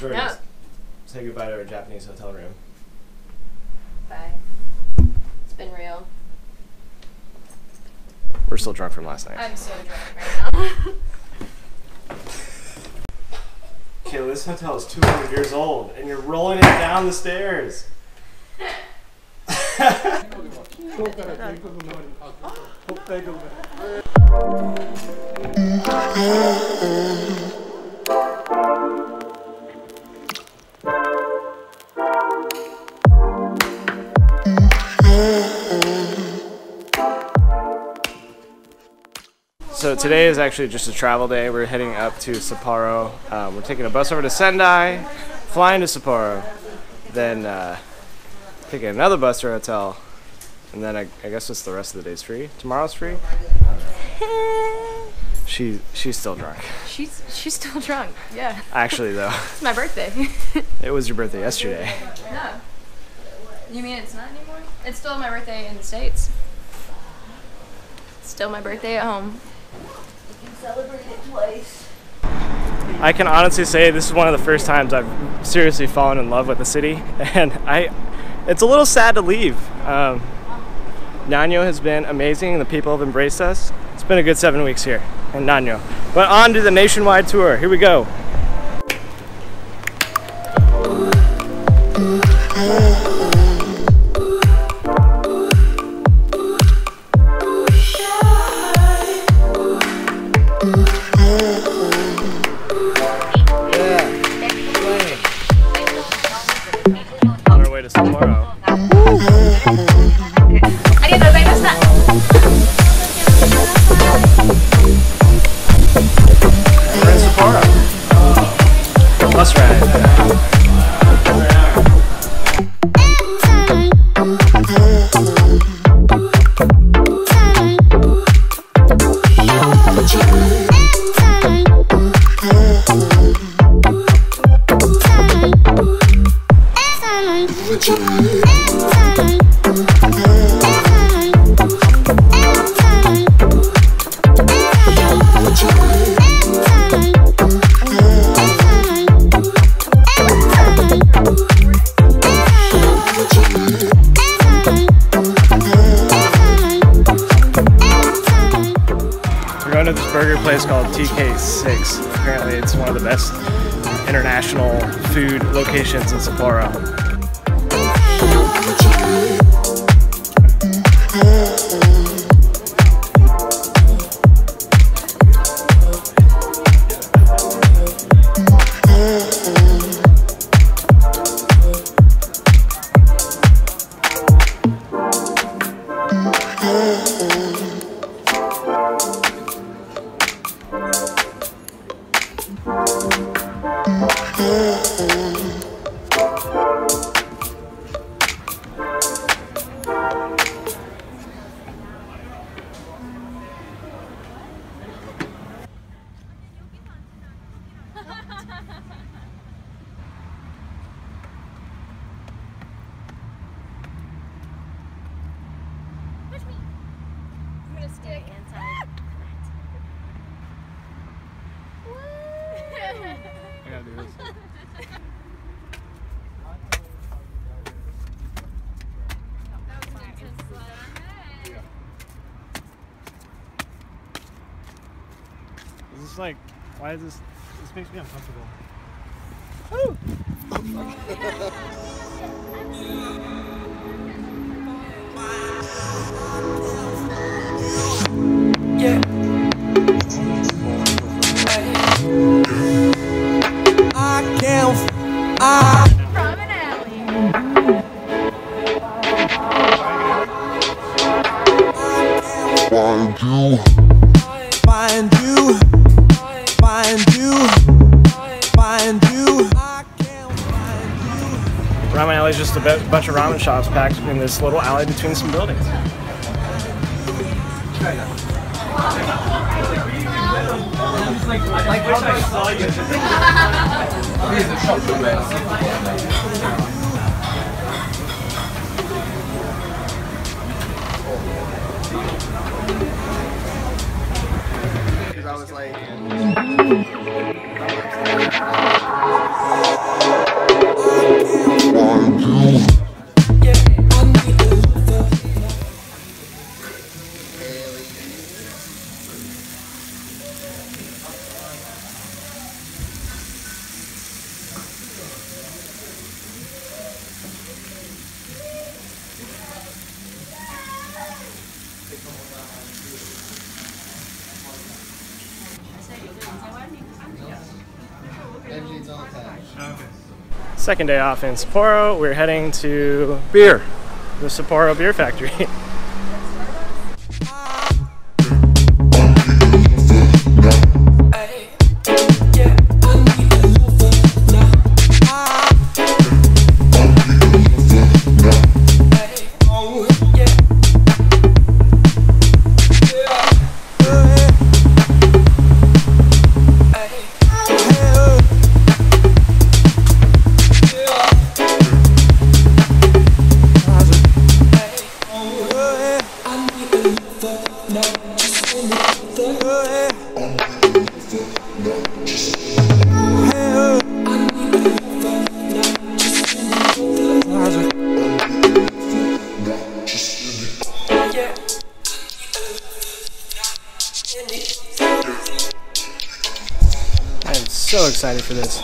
Or just say goodbye to our Japanese hotel room. Bye. It's been real. We're still drunk from last night. I'm so drunk right now. Okay, this hotel is 200 years old, and you're rolling it down the stairs. So today is actually just a travel day. We're heading up to Sapporo. We're taking a bus over to Sendai, flying to Sapporo, then taking another bus to our hotel, and then I guess it's the rest of the day's free. Tomorrow's free. She's still drunk. She's still drunk. Yeah. Actually, though. It's my birthday. It was your birthday yesterday. No. You mean it's not anymore? It's still my birthday in the States. It's still my birthday at home. You can celebrate it twice. I can honestly say this is one of the first times I've seriously fallen in love with the city, and it's a little sad to leave. Nanyo has been amazing. The people have embraced us. It's been a good 7 weeks here in Nanyo. But on to the nationwide tour. Here we go. Burger place called TK6. Apparently it's one of the best international food locations in Sapporo. Is this like, why is this? This makes me uncomfortable. Woo! Yeah. I can't. Ramen Alley. Find you. Ramen Alley is just a bunch of ramen shops packed in this little alley between some buildings. I was like... Okay. Second day off in Sapporo. We're heading to beer, the Sapporo Beer Factory. So excited for this.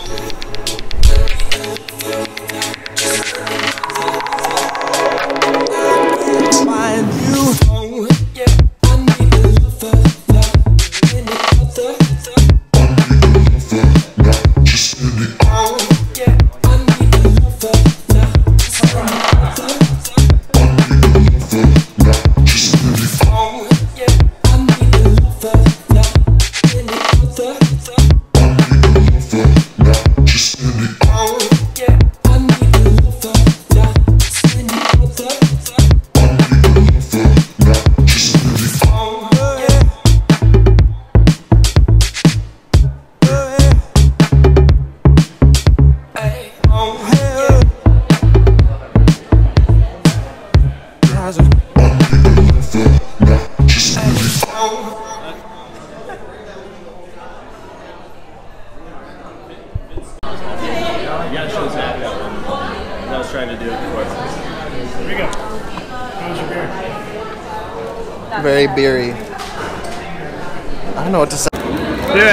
Very beery. I don't know what to say. Do it.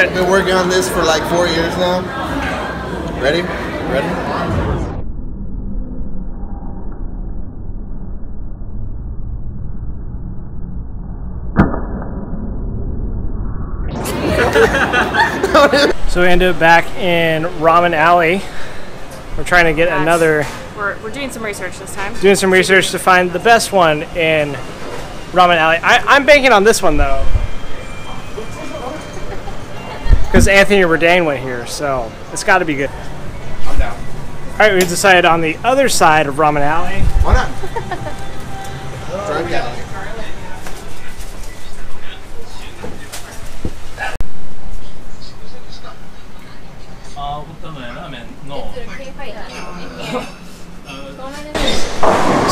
I've been working on this for like 4 years now. Ready? Ready? So we ended up back in Ramen Alley. We're trying to get another. We're doing some research this time. Doing some research to find the best one in Ramen Alley. I'm banking on this one though, because Anthony Bourdain went here, so it's got to be good. I'm down. All right, we've decided on the other side of Ramen Alley. Why not? Drive down.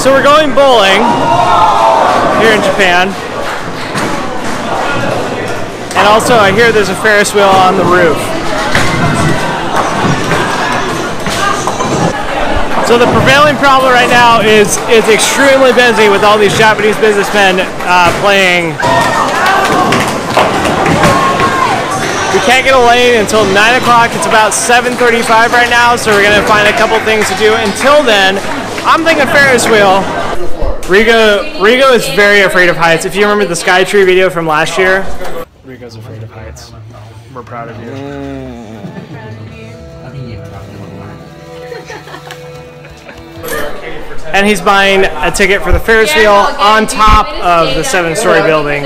So we're going bowling here in Japan, and also I hear there's a Ferris wheel on the roof. So the prevailing problem right now is it's extremely busy with all these Japanese businessmen playing. We can't get a lane until 9 o'clock. It's about 7:35 right now, so we're going to find a couple things to do. Until then, I'm thinking Ferris wheel. Rigo is very afraid of heights. If you remember the Sky Tree video from last year, Rigo's afraid of heights. We're proud of you. And he's buying a ticket for the Ferris wheel on top of the 7-story building.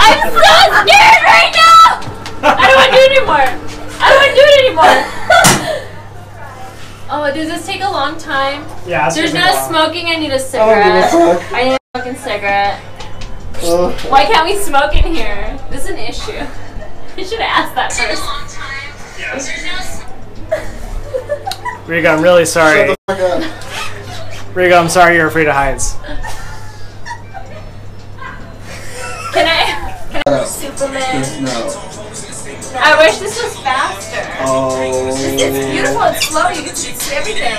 I'm so scared right now! I don't want to do it anymore! I don't want to do it anymore! Oh, does this take a long time? Yeah. There's no smoking. I need a cigarette. Oh, I need a fucking cigarette. Oh. Why can't we smoke in here? This is an issue. You should have asked that first. Yeah. Rigo, I'm really sorry. Shut the fuck up. Rigo, I'm sorry you're afraid of heights. Can I be Superman? No. I wish this was faster. Oh. It's beautiful, it's slow, you can see everything.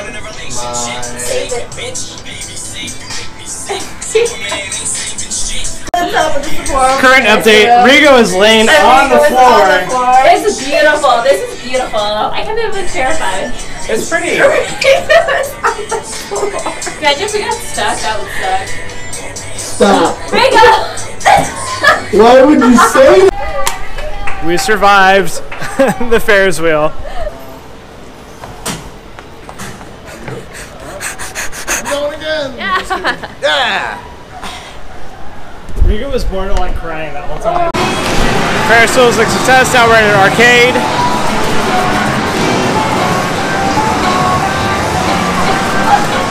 Save it. Current update, Rigo is laying on the floor. This is beautiful, this is beautiful. I can't even be terrified. It's pretty. Imagine if we got stuck, that would suck. Stop. Rigo! Why would you say that? We survived the Ferris wheel. I'm going again! Yeah! Yeah! Riga was born to like crying that whole time. Ferris wheel is a success, now we're in an arcade.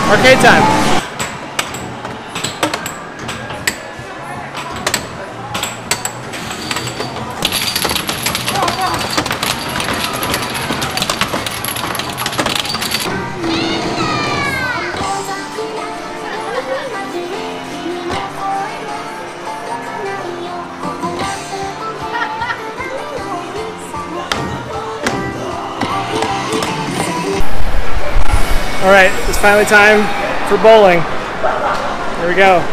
Arcade time. All right, it's finally time for bowling. Here we go.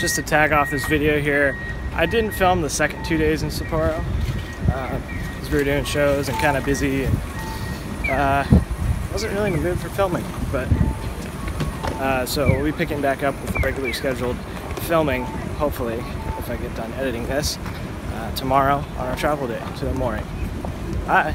Just to tag off this video here, I didn't film the second 2 days in Sapporo because we were doing shows and kind of busy, and wasn't really in the mood for filming, but so we'll be picking back up with the regularly scheduled filming, hopefully, if I get done editing this, tomorrow on our travel day to the morning. Bye!